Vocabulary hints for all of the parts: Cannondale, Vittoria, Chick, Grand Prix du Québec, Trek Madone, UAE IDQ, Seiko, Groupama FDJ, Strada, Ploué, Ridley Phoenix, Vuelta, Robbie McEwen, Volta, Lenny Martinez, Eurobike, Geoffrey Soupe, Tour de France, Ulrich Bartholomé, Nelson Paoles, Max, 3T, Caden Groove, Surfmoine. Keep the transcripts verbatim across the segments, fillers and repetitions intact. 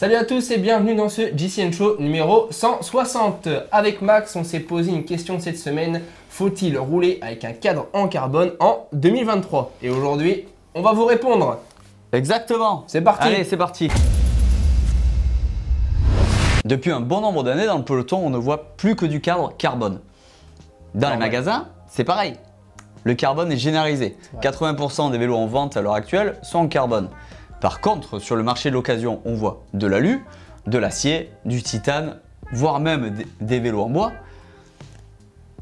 Salut à tous et bienvenue dans ce G C N Show numéro cent soixante. Avec Max, on s'est posé une question cette semaine. Faut-il rouler avec un cadre en carbone en deux mille vingt-trois? Et aujourd'hui, on va vous répondre. Exactement. C'est parti. Allez, c'est parti. Depuis un bon nombre d'années, dans le peloton, on ne voit plus que du cadre carbone. Dans ah, les ouais. magasins, c'est pareil. Le carbone est généralisé. Ouais. quatre-vingts pour cent des vélos en vente à l'heure actuelle sont en carbone. Par contre, sur le marché de l'occasion, on voit de l'alu, de l'acier, du titane, voire même des vélos en bois.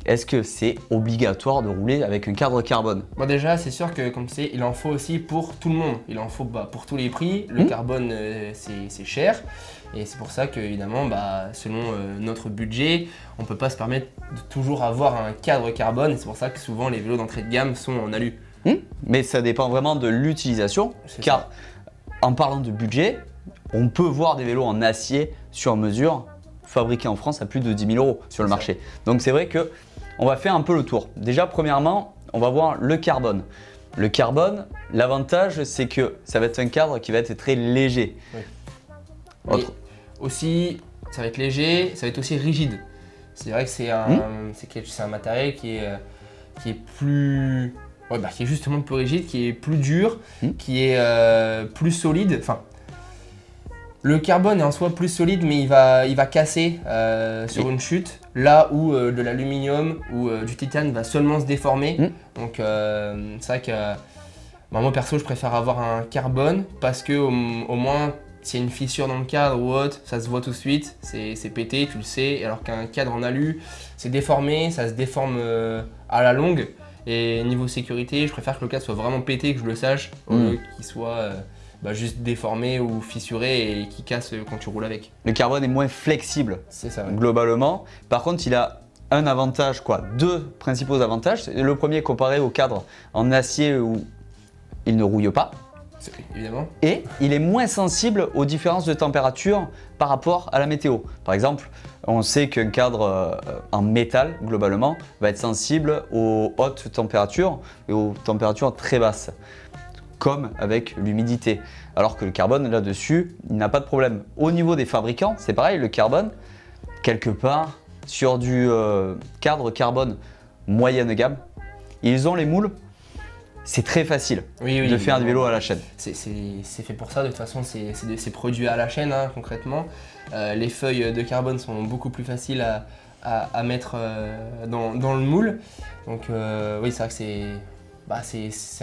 Est-ce que c'est obligatoire de rouler avec un cadre carbone? Bon, déjà, c'est sûr que comme c'est, il en faut aussi pour tout le monde. Il en faut bah, pour tous les prix. Le mmh. carbone, euh, c'est cher. Et c'est pour ça que, évidemment, bah, selon euh, notre budget, on ne peut pas se permettre de toujours avoir un cadre carbone. Et c'est pour ça que souvent, les vélos d'entrée de gamme sont en alu. Mmh. Mais ça dépend vraiment de l'utilisation, car... ça. En parlant de budget, on peut voir des vélos en acier sur mesure fabriqués en France à plus de dix mille euros sur le marché. Donc c'est vrai que on va faire un peu le tour. Déjà, premièrement, on va voir le carbone. Le carbone, l'avantage, c'est que ça va être un cadre qui va être très léger. Oui. Autre. Aussi, ça va être léger, ça va être aussi rigide. C'est vrai que c'est un, mmh. c'est un matériel qui est, qui est plus... Ouais, bah, qui est justement plus rigide, qui est plus dur, mmh. qui est euh, plus solide. Enfin, le carbone est en soi plus solide, mais il va, il va casser euh, sur oui. une chute, là où euh, de l'aluminium ou euh, du titane va seulement se déformer. Mmh. Donc euh, c'est vrai que bah, moi perso, je préfère avoir un carbone parce que au, au moins, s'il y a une fissure dans le cadre ou autre, ça se voit tout de suite, c'est pété, tu le sais. Alors qu'un cadre en alu, c'est déformé, ça se déforme euh, à la longue. Et niveau sécurité, je préfère que le cadre soit vraiment pété, que je le sache, mmh. au lieu qu'il soit euh, bah, juste déformé ou fissuré et qu'il casse quand tu roules avec. Le carbone est moins flexible, c'est ça, ouais. globalement. Par contre, il a un avantage, quoi, deux principaux avantages. Le premier, comparé au cadre en acier où il ne rouille pas. Évidemment. Et il est moins sensible aux différences de température par rapport à la météo. Par exemple, on sait qu'un cadre en métal, globalement, va être sensible aux hautes températures et aux températures très basses, comme avec l'humidité. Alors que le carbone, là-dessus, il n'a pas de problème. Au niveau des fabricants, c'est pareil, le carbone, quelque part, sur du cadre carbone moyenne gamme, ils ont les moules. C'est très facile oui, oui, de faire du vélo à la chaîne. C'est fait pour ça, de toute façon, c'est produit à la chaîne, hein, concrètement. Euh, les feuilles de carbone sont beaucoup plus faciles à, à, à mettre euh, dans, dans le moule. Donc euh, oui, c'est vrai que c'est bah,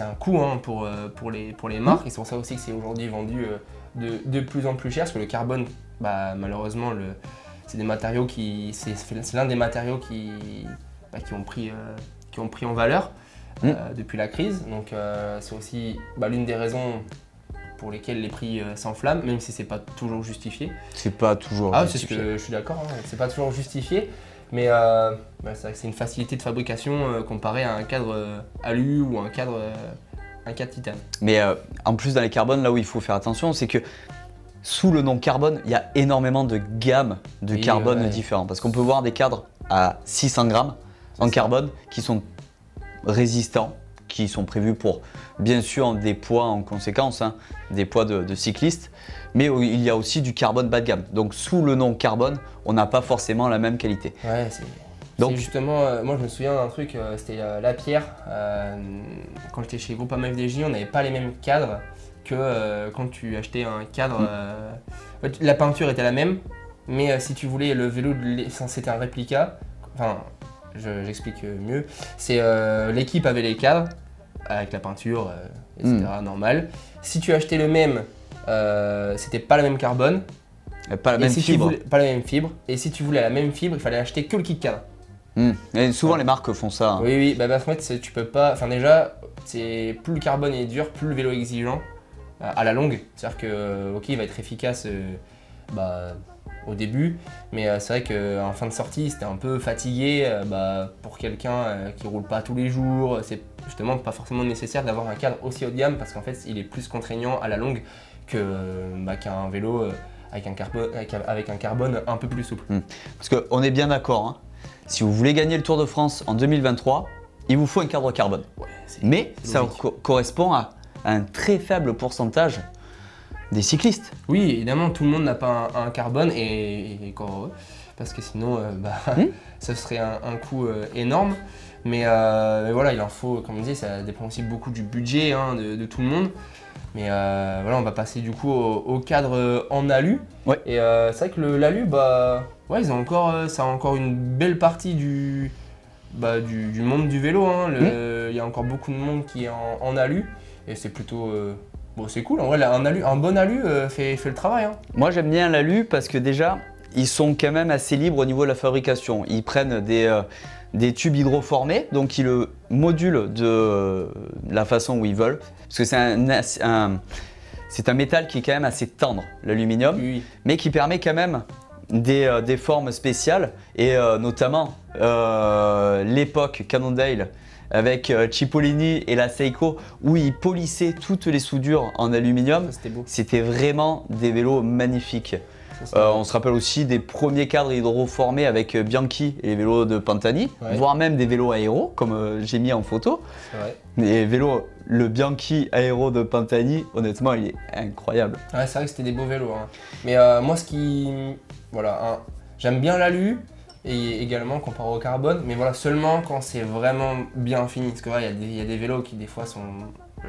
un coût hein, pour, euh, pour, les, pour les marques. Et c'est pour ça aussi que c'est aujourd'hui vendu euh, de, de plus en plus cher, parce que le carbone, bah, malheureusement, c'est l'un des matériaux qui, bah, qui, ont pris, euh, qui ont pris en valeur. Mmh. Euh, depuis la crise, donc euh, c'est aussi bah, l'une des raisons pour lesquelles les prix euh, s'enflamment, même si c'est pas toujours justifié. C'est pas toujours ah, justifié. Ah, je suis d'accord, hein, c'est pas toujours justifié, mais euh, bah, c'est vrai que c'est une facilité de fabrication euh, comparée à un cadre euh, alu ou un cadre, euh, un cadre titane. Mais euh, en plus, dans les carbones, là où il faut faire attention, c'est que sous le nom carbone, il y a énormément de gammes de carbone euh, ouais. différents, parce qu'on peut voir des cadres à six cents grammes en carbone qui sont résistants, qui sont prévus pour bien sûr des poids en conséquence, hein, des poids de, de cyclistes, mais il y a aussi du carbone bas de gamme. Donc sous le nom carbone, on n'a pas forcément la même qualité. Ouais, c'est justement, euh, moi je me souviens d'un truc, euh, c'était euh, la pierre. Euh, quand j'étais chez Groupama F D J, on n'avait pas les mêmes cadres que euh, quand tu achetais un cadre. Mmh. Euh, la peinture était la même, mais euh, si tu voulais le vélo, c'était un réplica. Enfin, j'explique je, mieux, c'est euh, l'équipe avait les cadres avec la peinture, euh, et cetera mmh. normal. Si tu achetais le même, euh, c'était pas la même carbone, et pas la même si fibre. Voulais, pas la même fibre. Et si tu voulais la même fibre, il fallait acheter que le kit cadre. Mmh. Et souvent ouais. les marques font ça. Hein. Oui, oui, bah, bah, en fait, tu peux pas. Enfin, déjà, c'est plus le carbone est dur, plus le vélo est exigeant euh, à la longue. C'est-à-dire que, ok, il va être efficace. Euh, bah, au début, mais euh, c'est vrai qu'en fin de sortie, c'était un peu fatigué euh, bah, pour quelqu'un euh, qui roule pas tous les jours. C'est justement pas forcément nécessaire d'avoir un cadre aussi haut de gamme parce qu'en fait, il est plus contraignant à la longue que euh, bah, qu'un vélo euh, avec, un carbone, avec, avec un carbone un peu plus souple. Mmh. Parce qu'on est bien d'accord, hein, si vous voulez gagner le Tour de France en deux mille vingt-trois, il vous faut un cadre carbone. Ouais, mais ça co correspond à un très faible pourcentage des cyclistes. Oui, évidemment, tout le monde n'a pas un, un carbone et, et quand, parce que sinon, euh, bah, mmh. ça serait un, un coût euh, énorme. Mais, euh, mais voilà, il en faut, comme on disait, ça dépend aussi beaucoup du budget hein, de, de tout le monde. Mais euh, voilà, on va passer du coup au, au cadre en alu. Ouais. Et euh, c'est vrai que l'alu, bah, ouais, ils ont encore, ça a encore une belle partie du, bah, du, du monde du vélo. Il hein. mmh. y a encore beaucoup de monde qui est en, en alu et c'est plutôt... Euh, bon, c'est cool, en vrai, un, alu, un bon alu euh, fait, fait le travail. Hein. Moi, j'aime bien l'alu parce que déjà, ils sont quand même assez libres au niveau de la fabrication. Ils prennent des, euh, des tubes hydroformés, donc ils le modulent de euh, la façon où ils veulent. Parce que c'est un, un, c'est un métal qui est quand même assez tendre, l'aluminium, oui. mais qui permet quand même des, euh, des formes spéciales. Et euh, notamment, euh, l'époque Cannondale, avec Cipollini et la Seiko, où ils polissaient toutes les soudures en aluminium. C'était vraiment des vélos magnifiques. Euh, on se rappelle aussi des premiers cadres hydroformés avec Bianchi et les vélos de Pantani, ouais. voire même des vélos aéros, comme euh, j'ai mis en photo. Les vélos, le Bianchi aéro de Pantani, honnêtement, il est incroyable. Ouais, c'est vrai que c'était des beaux vélos. Hein. Mais euh, moi, ce qui... Voilà, hein, j'aime bien l'alu. Et également comparé au carbone, mais voilà seulement quand c'est vraiment bien fini. Parce que voilà, il y, y a des vélos qui des fois sont...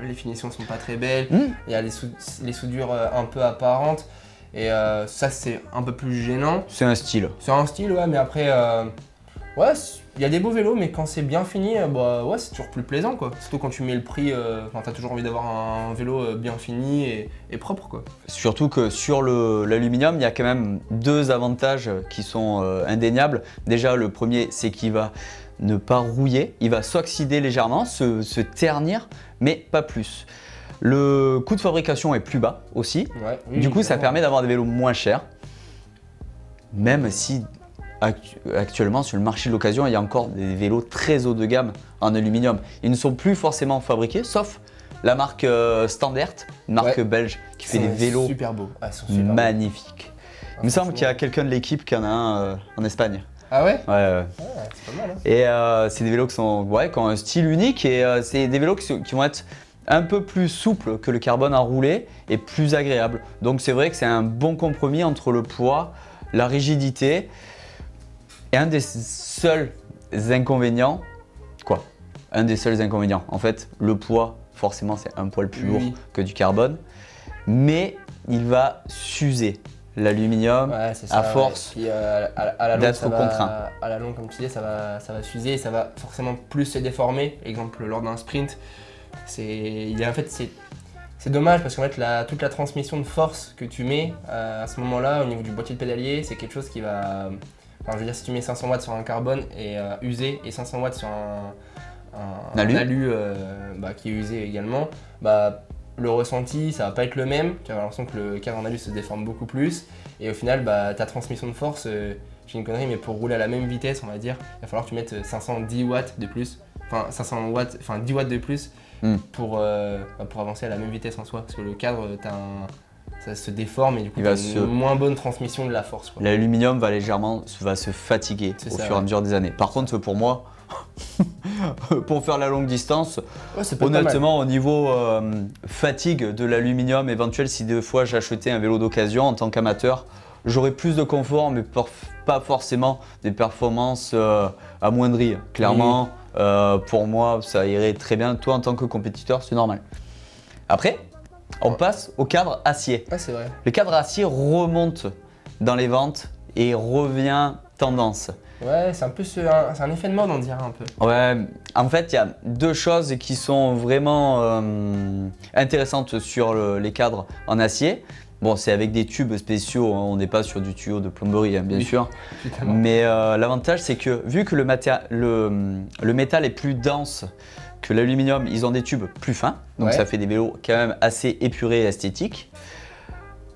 Les finitions sont pas très belles, il mmh. y a les, sou les soudures un peu apparentes. Et euh, ça c'est un peu plus gênant. C'est un style. C'est un style, ouais, mais après... Euh, ouais, il y a des beaux vélos, mais quand c'est bien fini, bah ouais, c'est toujours plus plaisant quoi. Surtout quand tu mets le prix, euh, t'as toujours envie d'avoir un vélo bien fini et, et propre quoi. Surtout que sur l'aluminium, il y a quand même deux avantages qui sont euh, indéniables. Déjà, le premier, c'est qu'il va ne pas rouiller, il va s'oxyder légèrement, se, se ternir, mais pas plus. Le coût de fabrication est plus bas aussi. Ouais, oui, du coup, ça permet d'avoir des vélos moins chers, même si... Actuellement, sur le marché de l'occasion, il y a encore des vélos très haut de gamme en aluminium. Ils ne sont plus forcément fabriqués, sauf la marque euh, Standard, une marque ouais. belge, qui fait des vélos super beaux. Ah, super magnifiques. Beaux. Il me semble qu'il y a quelqu'un de l'équipe qui en a un euh, en Espagne. Ah ouais? Ouais, ouais. ouais c'est pas mal. Hein. Et euh, c'est des vélos qui, sont, ouais, qui ont un style unique et euh, c'est des vélos qui, qui vont être un peu plus souples que le carbone enroulé et plus agréables. Donc c'est vrai que c'est un bon compromis entre le poids, la rigidité. Et un des seuls inconvénients, quoi, un des seuls inconvénients, en fait, le poids, forcément, c'est un poil plus lourd oui. que du carbone, mais il va s'user l'aluminium ouais, à force ouais. euh, d'être contraint. Va, à la longue, comme tu disais, ça va, ça va s'user et ça va forcément plus se déformer. Exemple, lors d'un sprint, c'est, il y a, en fait, c'est C'est dommage parce qu'en fait la, toute la transmission de force que tu mets euh, à ce moment-là au niveau du boîtier de pédalier, c'est quelque chose qui va... Enfin, je veux dire, si tu mets cinq cents watts sur un carbone et euh, usé et cinq cents watts sur un, un, un alu, un alu euh, bah, qui est usé également, bah, le ressenti ça va pas être le même. Tu as l'impression que le cadre en alu se déforme beaucoup plus et au final bah, ta transmission de force, euh, j'ai une connerie mais pour rouler à la même vitesse on va dire, il va falloir que tu mettes cinq cent dix watts de plus, enfin cinq cents watts, enfin dix watts de plus. Mmh. Pour, euh, pour avancer à la même vitesse en soi, parce que le cadre, t'as un... ça se déforme et du coup, tu as une se... moins bonne transmission de la force. L'aluminium va légèrement va se fatiguer au ça, fur et ouais. à mesure des années. Par contre, pour moi, pour faire la longue distance, ouais, honnêtement, au niveau euh, fatigue de l'aluminium éventuel, si des fois j'achetais un vélo d'occasion en tant qu'amateur, j'aurais plus de confort, mais pas forcément des performances euh, amoindries, clairement. Mmh. Euh, pour moi, ça irait très bien. Toi, en tant que compétiteur, c'est normal. Après, on ouais. passe au cadre acier. Ouais, c'est vrai. Le cadre acier remonte dans les ventes et revient tendance. Ouais, c'est un peu ce, un, un effet de mode, on dirait un peu. Ouais, en fait, il y a deux choses qui sont vraiment euh, intéressantes sur le, les cadres en acier. Bon, c'est avec des tubes spéciaux, hein, on n'est pas sur du tuyau de plomberie, hein, bien oui, sûr. Évidemment. Mais euh, l'avantage, c'est que vu que le, le, le métal est plus dense que l'aluminium, ils ont des tubes plus fins. Donc ouais. ça fait des vélos quand même assez épurés et esthétiques.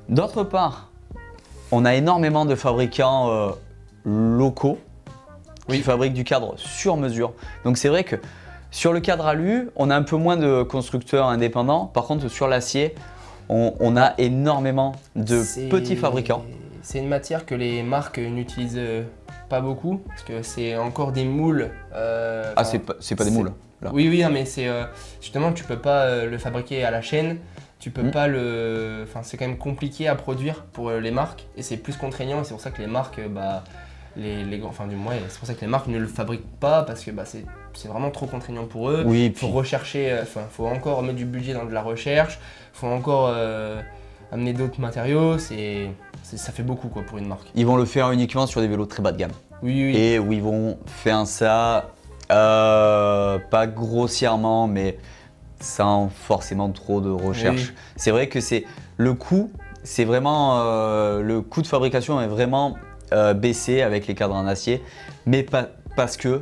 D'autre part, on a énormément de fabricants euh, locaux oui. qui fabriquent du cadre sur mesure. Donc c'est vrai que sur le cadre alu, on a un peu moins de constructeurs indépendants. Par contre, sur l'acier, On, on a énormément de petits fabricants. C'est une matière que les marques n'utilisent pas beaucoup, parce que c'est encore des moules. Euh, ah, c'est pas, pas des moules là. Oui, oui, hein, mais c'est euh, justement, tu peux pas euh, le fabriquer à la chaîne. tu peux mmh. pas le... Enfin, c'est quand même compliqué à produire pour les marques et c'est plus contraignant et c'est pour ça que les marques, bah, les, les... enfin du moins, c'est pour ça que les marques ne le fabriquent pas parce que bah, c'est vraiment trop contraignant pour eux. Oui, puis... faut rechercher, enfin, faut encore mettre du budget dans de la recherche, faut encore euh, amener d'autres matériaux, c'est... ça fait beaucoup quoi pour une marque. Ils vont le faire uniquement sur des vélos très bas de gamme. Oui, oui. Et où ils vont faire ça, euh, pas grossièrement, mais sans forcément trop de recherche. Oui. C'est vrai que c'est le coût, c'est vraiment euh, le coût de fabrication est vraiment euh, baissé avec les cadres en acier, mais pas parce que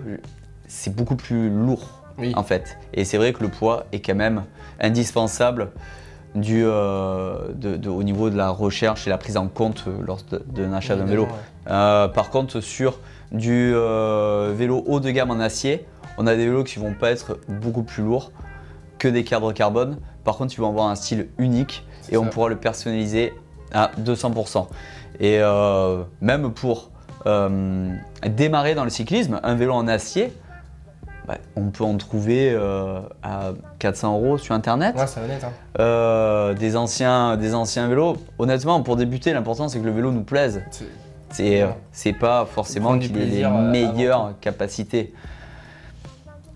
c'est beaucoup plus lourd oui. en fait. Et c'est vrai que le poids est quand même indispensable. Du, euh, de, de, au niveau de la recherche et la prise en compte lors d'un achat d'un vélo. Ouais. Euh, par contre, sur du euh, vélo haut de gamme en acier, on a des vélos qui vont pas être beaucoup plus lourds que des cadres carbone. Par contre, ils vont avoir un style unique et ça. On pourra le personnaliser à deux cents pour cent. Et euh, même pour euh, démarrer dans le cyclisme, un vélo en acier, bah, on peut en trouver euh, à quatre cents euros sur internet. Ouais, c'est honnête, hein. euh, des, anciens, des anciens vélos. Honnêtement, pour débuter, l'important c'est que le vélo nous plaise. C'est ouais. pas forcément qu'il ait les euh, meilleures capacités.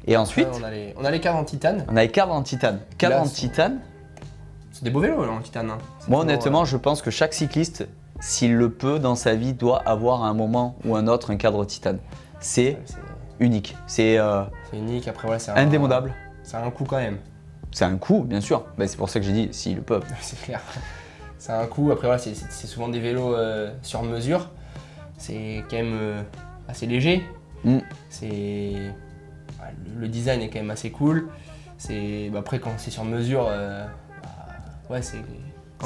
Et ensuite, ouais, on, a les, on a les cadres en titane. On a les cadres en titane. Cadres là, en titane. C'est des beaux vélos là, en titane. Hein. Moi, toujours, honnêtement, euh... je pense que chaque cycliste, s'il le peut dans sa vie, doit avoir à un moment ou un autre un cadre titane. C'est. Ouais, unique, c'est euh, unique. Après voilà, c'est indémodable. C'est un coût quand même. C'est un coût, bien sûr. Bah, c'est pour ça que j'ai dit s'ils le peuvent. C'est clair. C'est un coût. Après voilà, c'est souvent des vélos euh, sur mesure. C'est quand même euh, assez léger. Mm. C'est bah, le design est quand même assez cool. C'est bah, après quand c'est sur mesure, euh, bah, ouais c'est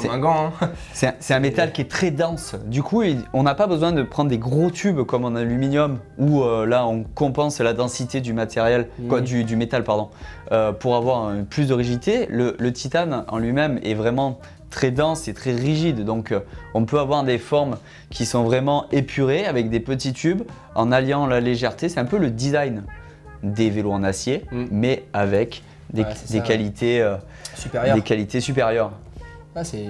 comme un gant. Hein. C'est un, un métal qui est très dense. Du coup, on n'a pas besoin de prendre des gros tubes comme en aluminium où euh, là on compense la densité du matériel, mmh. quoi, du, du métal pardon, euh, pour avoir euh, plus de rigidité. Le, le titane en lui-même est vraiment très dense et très rigide. Donc, euh, on peut avoir des formes qui sont vraiment épurées avec des petits tubes en alliant la légèreté. C'est un peu le design des vélos en acier, mmh. mais avec des, ouais, des, ça, qualités, euh, supérieures. des qualités supérieures. Ah, c'est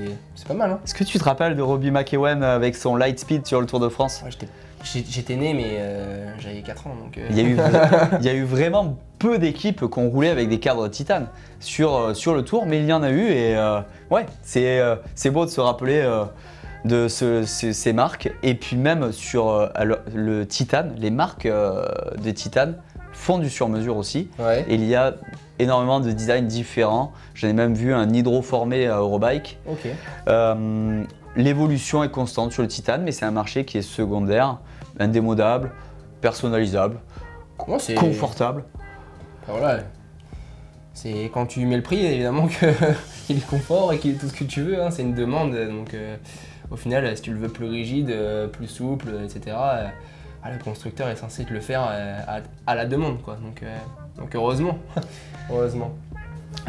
pas mal. Hein. Est-ce que tu te rappelles de Robbie McEwen avec son Lightspeed sur le Tour de France? Ouais, j'étais né, mais euh, j'avais quatre ans. Donc euh... il, y a eu, il y a eu vraiment peu d'équipes qui ont roulé avec des cadres titane sur, sur le Tour, mais il y en a eu. Et euh, ouais, c'est euh, beau de se rappeler euh, de ce, ce, ces marques. Et puis même sur euh, le, le titane, les marques euh, de titane font du sur-mesure aussi. Ouais. Et il y a énormément de designs différents. J'en ai même vu un hydroformé à Eurobike. Okay. Euh, L'évolution est constante sur le titane, mais c'est un marché qui est secondaire, indémodable, personnalisable, ouais, confortable. Enfin, voilà. C'est quand tu mets le prix, évidemment, qu'il est confort et qu'il est tout ce que tu veux. Hein. C'est une demande. Donc, euh, au final, si tu le veux plus rigide, euh, plus souple, et cetera, euh, ah, le constructeur est censé te le faire euh, à, à la demande, quoi. Donc, euh, donc heureusement. Heureusement.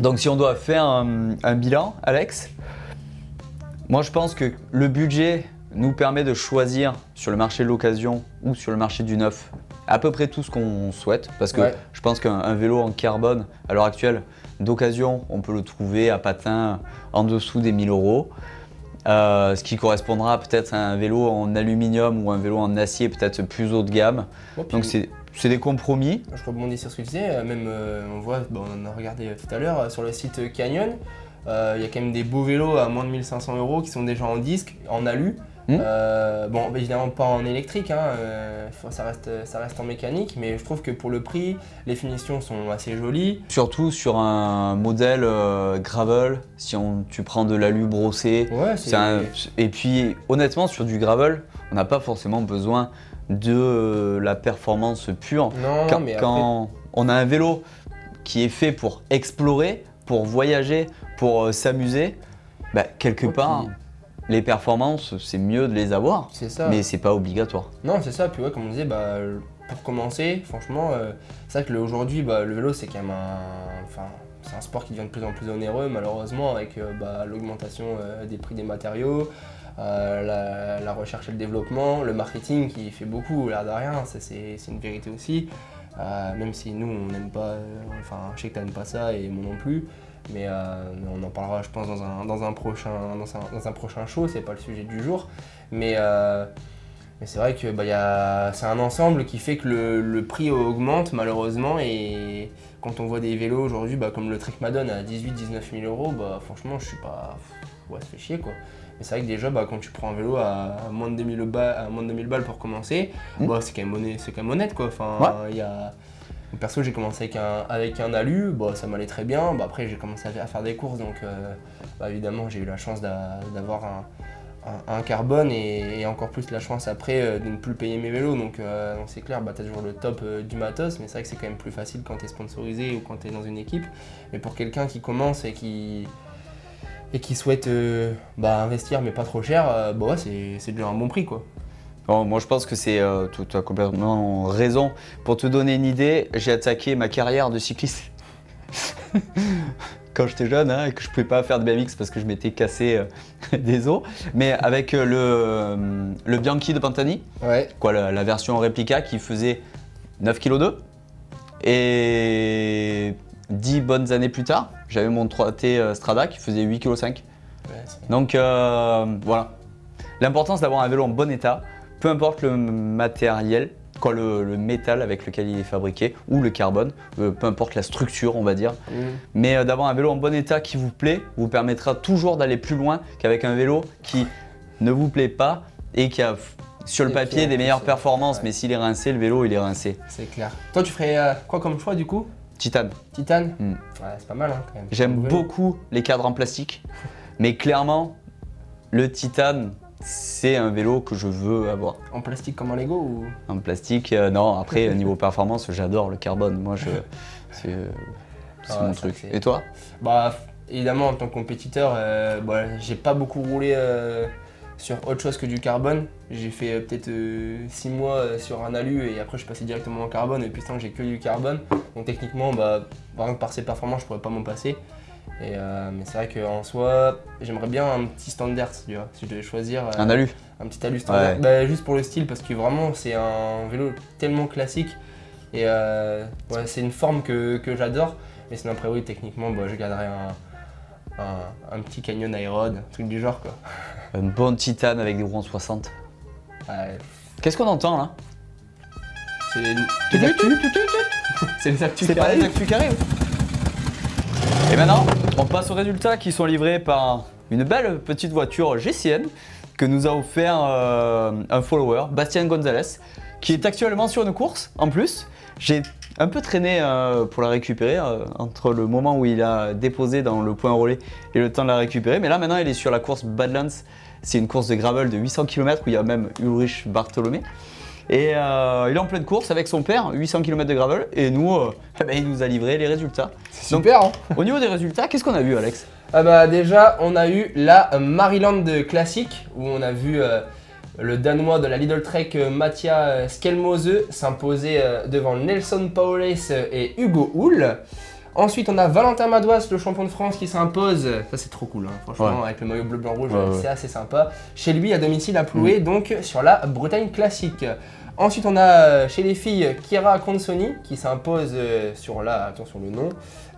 Donc si on doit faire un, un bilan, Alex, moi je pense que le budget nous permet de choisir sur le marché de l'occasion ou sur le marché du neuf à peu près tout ce qu'on souhaite, parce que ouais. je pense qu'un vélo en carbone à l'heure actuelle d'occasion, on peut le trouver à patin en dessous des mille euros. Euh, ce qui correspondra peut-être à un vélo en aluminium ou un vélo en acier peut-être plus haut de gamme. Oh, donc c'est des compromis. Je rebondis sur ce que tu disais, même euh, on voit, bon, on en a regardé tout à l'heure, sur le site Canyon, il euh, y a quand même des beaux vélos à moins de mille cinq cents euros qui sont déjà en disque, en alu. Mmh. Euh, bon, évidemment pas en électrique, hein, euh, ça, reste, ça reste en mécanique, mais je trouve que pour le prix, les finitions sont assez jolies. Surtout sur un modèle euh, gravel, si on, tu prends de l'alu brossé, ouais, c'est un, et puis honnêtement sur du gravel, on n'a pas forcément besoin de euh, la performance pure. Non, quand, mais après... quand on a un vélo qui est fait pour explorer, pour voyager, pour euh, s'amuser, bah, quelque okay. part... Les performances, c'est mieux de les avoir, ça. Mais c'est pas obligatoire. Non, c'est ça. Puis ouais, comme on disait, bah, pour commencer, franchement, euh, c'est vrai qu'aujourd'hui, bah, le vélo, c'est quand même un, enfin, c'est un sport qui devient de plus en plus onéreux, malheureusement, avec euh, bah, l'augmentation euh, des prix des matériaux, euh, la, la recherche et le développement, le marketing qui fait beaucoup, l'air de rien, c'est une vérité aussi. Euh, même si nous, on n'aime pas, euh, enfin, je sais que tu n'aimes pas ça et moi non plus. mais, euh, mais on en parlera je pense dans un, dans un, prochain, dans un, dans un prochain show, c'est pas le sujet du jour, mais, euh, mais c'est vrai que bah, y a, c'est un ensemble qui fait que le, le prix augmente malheureusement, et quand on voit des vélos aujourd'hui bah, comme le Trek Madone à dix-huit à dix-neuf mille euros, bah, franchement je suis pas... ouais, ça fait chier quoi. Mais c'est vrai que déjà, bah, quand tu prends un vélo à moins de deux mille balles pour commencer, mmh. bah, c'est quand même honnête, c'est quand même honnête quoi. Enfin, ouais. y a... Perso, j'ai commencé avec un, avec un alu, bah, ça m'allait très bien. Bah, après, j'ai commencé à faire des courses, donc euh, bah, évidemment, j'ai eu la chance d'avoir un, un, un carbone et, et encore plus la chance après euh, de ne plus payer mes vélos. Donc, euh, donc c'est clair, bah, tu as toujours le top euh, du matos, mais c'est vrai que c'est quand même plus facile quand tu es sponsorisé ou quand tu es dans une équipe. Mais pour quelqu'un qui commence et qui... et qui souhaite euh, bah, investir mais pas trop cher, euh, bah ouais, c'est déjà un bon prix quoi. Bon, moi je pense que c'est, euh, tu as complètement raison. Pour te donner une idée, j'ai attaqué ma carrière de cycliste quand j'étais jeune hein, et que je ne pouvais pas faire de B M X parce que je m'étais cassé euh, des os. Mais avec euh, le, euh, le Bianchi de Pantani, ouais. quoi, la, la version réplica qui faisait neuf virgule deux kilos et dix bonnes années plus tard, j'avais mon trois T Strada qui faisait huit virgule cinq kilos. Ouais, donc euh, voilà, l'importance d'avoir un vélo en bon état, peu importe le matériel, quoi, le, le métal avec lequel il est fabriqué ou le carbone, euh, peu importe la structure on va dire, mmh. mais euh, d'avoir un vélo en bon état qui vous plaît, vous permettra toujours d'aller plus loin qu'avec un vélo qui ne vous plaît pas et qui a sur le papier pieds, des meilleures performances, ouais. mais s'il est rincé, le vélo il est rincé. C'est clair. Toi tu ferais euh, quoi comme choix du coup? Titane. Titane mmh. Ouais, c'est pas mal hein, quand même. J'aime beaucoup les cadres en plastique, mais clairement, le titane, c'est un vélo que je veux avoir. En plastique comme un Lego ou... En plastique, euh, non. Après, niveau performance, j'adore le carbone. Moi, je... c'est euh, ah ouais, mon truc. Et toi? Bah, évidemment, en tant que compétiteur, euh, bah, j'ai pas beaucoup roulé euh, sur autre chose que du carbone. J'ai fait euh, peut-être six euh, mois euh, sur un alu et après je passais directement en carbone et puis tant que j'ai que du carbone. Donc techniquement, bah, par exemple, par ces performances, je pourrais pas m'en passer. Et, euh, mais c'est vrai qu'en soi, j'aimerais bien un petit standard, tu vois, si je devais choisir. Euh, un alu Un petit alu standard, ouais. bah, juste pour le style parce que vraiment c'est un vélo tellement classique et euh, ouais, c'est une forme que, que j'adore. Mais sinon après oui, techniquement, bah, je garderai un... Un, un petit Canyon Aerod, un truc du genre quoi. Une bonne titane avec des roues en soixante. Ouais. Qu'est-ce qu'on entend là? C'est les actus. C'est les actus carrés. C'est pas les actus carrés. Et maintenant, on passe aux résultats qui sont livrés par une belle petite voiture G C N que nous a offert euh, un follower, Bastian Gonzalez, qui est actuellement sur une course en plus. J'ai un peu traîné euh, pour la récupérer euh, entre le moment où il a déposé dans le point relais et le temps de la récupérer. Mais là maintenant elle est sur la course Badlands, c'est une course de gravel de huit cents kilomètres où il y a même Ulrich Bartholomé. Et euh, il est en pleine course avec son père, huit cents kilomètres de gravel, et nous, euh, bah, il nous a livré les résultats. C'est super hein. Au niveau des résultats, qu'est-ce qu'on a vu Alex? Ah bah déjà on a eu la Maryland Classic où on a vu... Euh, le Danois de la Lidl Trek, Mathias Skelmose, s'imposait devant Nelson Paoles et Hugo Houle. Ensuite, on a Valentin Madouas, le champion de France, qui s'impose. Ça, c'est trop cool, hein. Franchement, ouais. Avec le maillot bleu, blanc, rouge, ouais, ouais. c'est assez sympa. Chez lui, à domicile, à Ploué, mmh. donc sur la Bretagne classique. Ensuite, on a chez les filles Chiara Consoni, qui s'impose sur la, attention le nom,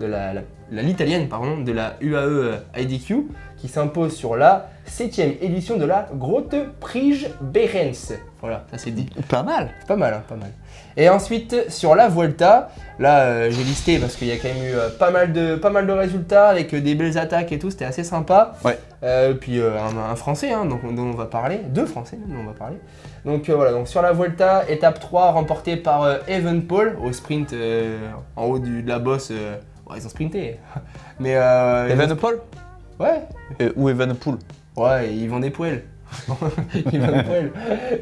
de la, la, la l'italienne, pardon, de la U A E I D Q, qui s'impose sur la septième édition de la Grote Prige Berens. Voilà, ça c'est dit. Pas mal. Pas mal, hein, pas mal. Et ensuite, sur la Volta, là euh, j'ai listé parce qu'il y a quand même eu euh, pas, mal de, pas mal de résultats avec euh, des belles attaques et tout, c'était assez sympa. Ouais. Euh, puis euh, un, un Français, hein, donc, dont on va parler, deux Français dont on va parler. Donc euh, voilà, donc sur la Volta, étape trois remportée par euh, Evenepoel au sprint euh, en haut du, de la bosse. Euh, oh, ils ont sprinté. Mais euh, Evenepoel ? Ouais. Euh, ou Evenepoel. Ouais, ils vendent des poêles. Ils vendent des poêles.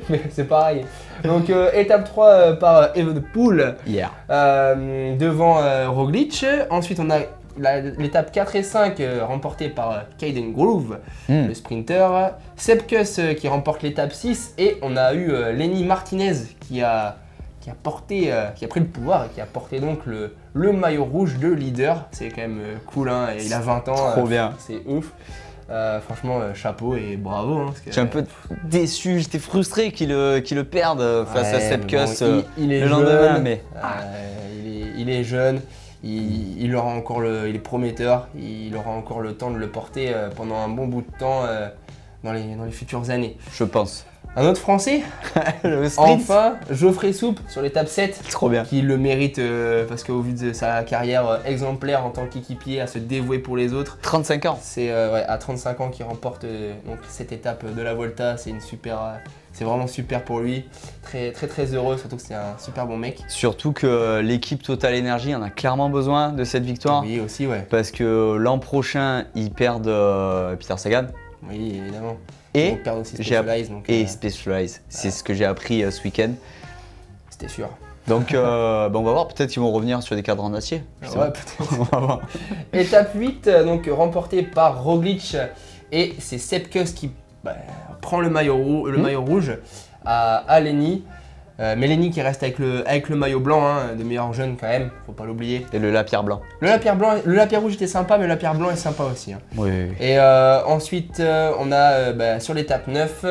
Mais c'est pareil. Donc euh, étape trois euh, par Evenepoel. Yeah. Euh, devant euh, Roglic. Ensuite on a l'étape quatre et cinq euh, remportée par euh, Caden Groove, mm. le sprinter. Sepp Kuss euh, qui remporte l'étape six. Et on a eu euh, Lenny Martinez qui a, qui a porté, euh, qui a pris le pouvoir et qui a porté donc le, le maillot rouge de leader. C'est quand même euh, cool hein, il a vingt ans. Trop euh, bien. C'est ouf. Euh, franchement, euh, chapeau et bravo. Hein, j'étais un peu déçu, j'étais frustré qu'il euh, qu'il le perde face ouais, à Sepp Kuss bon, euh, le jeune, lendemain. Mais... Euh, ah. il, est, il est jeune, il, il, aura encore le, il est prometteur, il aura encore le temps de le porter euh, pendant un bon bout de temps euh, dans, les, dans les futures années. Je pense. Un autre Français, le enfin, Geoffrey Soupe sur l'étape sept, trop bien. Qui le mérite euh, parce qu'au vu de sa carrière euh, exemplaire en tant qu'équipier, à se dévouer pour les autres. trente-cinq ans. C'est euh, ouais, à trente-cinq ans qu'il remporte euh, donc, cette étape de la Volta, c'est une super... Euh, c'est vraiment super pour lui, très très très heureux, surtout que c'est un super bon mec. Surtout que l'équipe Total Energy en a clairement besoin de cette victoire. Oui aussi, ouais. Parce que l'an prochain, ils perdent euh, Peter Sagan. Oui, évidemment. Et Specialized, donc, et euh, Specialized, c'est euh, ce que j'ai appris euh, ce week-end. C'était sûr. Donc euh, bah on va voir, peut-être qu'ils vont revenir sur des cadres en acier. Je sais ouais, peut-être. Étape huit, donc remportée par Roglic, et c'est Sepp Kuss qui bah, prend le maillot, rou le mmh. maillot rouge à, à Lenny. Euh, mais Lenny qui reste avec le, avec le maillot blanc, hein, de meilleur jeune quand même, faut pas l'oublier. Et le Lapierre blanc. Le Lapierre blanc, le Lapierre rouge était sympa, mais le Lapierre blanc est sympa aussi. Hein. Oui, oui, oui. Et euh, ensuite, euh, on a euh, bah, sur l'étape neuf,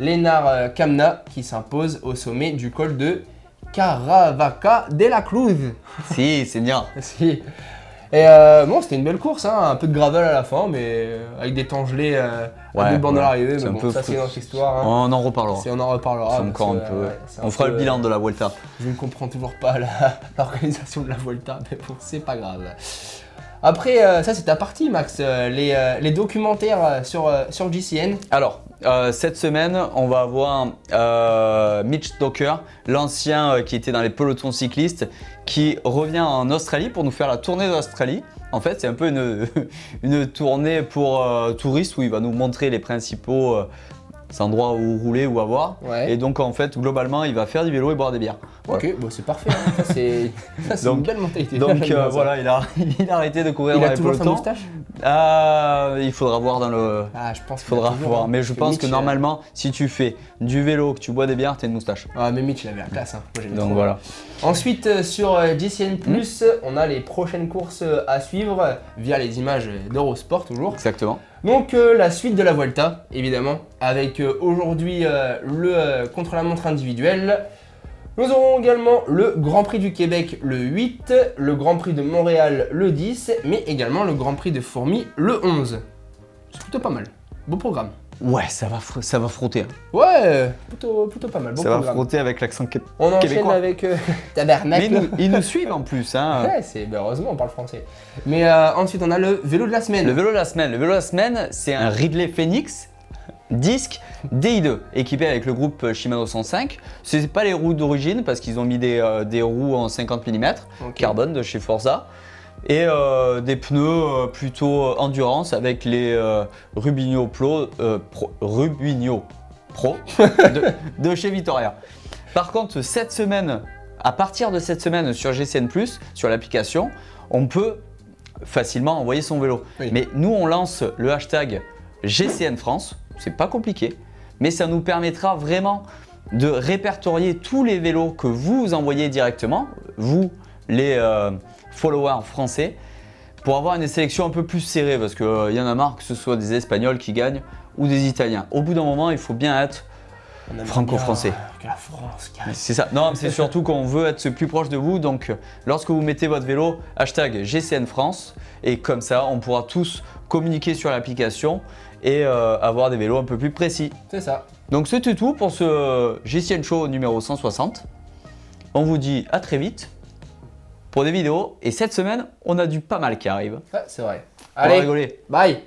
Lennart Kamna qui s'impose au sommet du col de Caravaca de la Cruz. Si, c'est bien. Si. Et euh, bon, c'était une belle course, hein, un peu de gravel à la fin, mais avec des temps gelés euh, ouais, à deux bornes ouais. à l'arrivée, mais bon, ça c'est notre histoire. Hein. On en reparlera. On en reparlera. Parce que, un peu... ouais, on fera peu... le bilan de la Vuelta. Je ne comprends toujours pas l'organisation de la Vuelta, mais bon, c'est pas grave. Après, euh, ça c'est ta partie, Max, euh, les, euh, les documentaires sur, euh, sur G C N. Alors, euh, cette semaine, on va avoir euh, Mitch Docker, l'ancien euh, qui était dans les pelotons cyclistes, qui revient en Australie pour nous faire la tournée d'Australie. En fait, c'est un peu une, une tournée pour euh, touristes où il va nous montrer les principaux euh, endroits où rouler ou avoir. Ouais. Et donc, en fait, globalement, il va faire du vélo et boire des bières. Voilà. Ok, bon, c'est parfait. Hein. C'est une belle mentalité. Donc euh, voilà, il a, il a arrêté de courir il dans les pelotons. Il a toujours sa moustache euh, Il faudra voir dans le... Ah, je pense qu'il faudra voir. Hein. Mais je pense Mitch, que normalement, si tu fais du vélo, que tu bois des bières, t'as une moustache. Ah, mais Mitch, il avait la classe. Hein. Moi, donc voilà. Ensuite, euh, sur euh, G C N plus, mmh. on a les prochaines courses à suivre euh, via les images d'Eurosport toujours. Exactement. Donc euh, la suite de la Vuelta, évidemment, avec euh, aujourd'hui euh, le euh, contre-la-montre individuel. Nous aurons également le Grand Prix du Québec le huit, le Grand Prix de Montréal le dix, mais également le Grand Prix de Fourmi le onze. C'est plutôt pas mal, beau programme. Ouais, ça va, ça va frotter. Ouais, plutôt, plutôt pas mal, beau ça programme. Ça va frotter avec l'accent québécois. On enchaîne avec euh, Tabernacle. Mais nous, ils nous suivent en plus. Hein. Ouais, c'est, ben heureusement on parle français. Mais euh, ensuite on a le vélo de la semaine. Le vélo de la semaine, le vélo de la semaine c'est un Ridley Phoenix. Disque D I deux, équipé avec le groupe Shimano cent cinq. Ce n'est pas les roues d'origine parce qu'ils ont mis des, euh, des roues en cinquante millimètres, okay. Carbone de chez Forza. Et euh, des pneus euh, plutôt endurance avec les euh, Rubino Pro, euh, Pro, Rubino Pro de, de chez Vittoria. Par contre, cette semaine, à partir de cette semaine sur G C N plus, sur l'application, on peut facilement envoyer son vélo. Oui. Mais nous, on lance le hashtag G C N France. C'est pas compliqué, mais ça nous permettra vraiment de répertorier tous les vélos que vous envoyez directement, vous les euh, followers français, pour avoir une sélection un peu plus serrée, parce qu'il euh, y en a marre que ce soit des Espagnols qui gagnent ou des Italiens. Au bout d'un moment, il faut bien être franco-français. La France gagne. C'est ça. Non, c'est surtout qu'on veut être le plus proche de vous. Donc, lorsque vous mettez votre vélo, hashtag G C N France, et comme ça, on pourra tous communiquer sur l'application et euh, avoir des vélos un peu plus précis. C'est ça. Donc c'était tout pour ce G C N Show numéro cent soixante. On vous dit à très vite pour des vidéos. Et cette semaine, on a du pas mal qui arrive. Ah, c'est vrai. Allez, rigoler. Bye.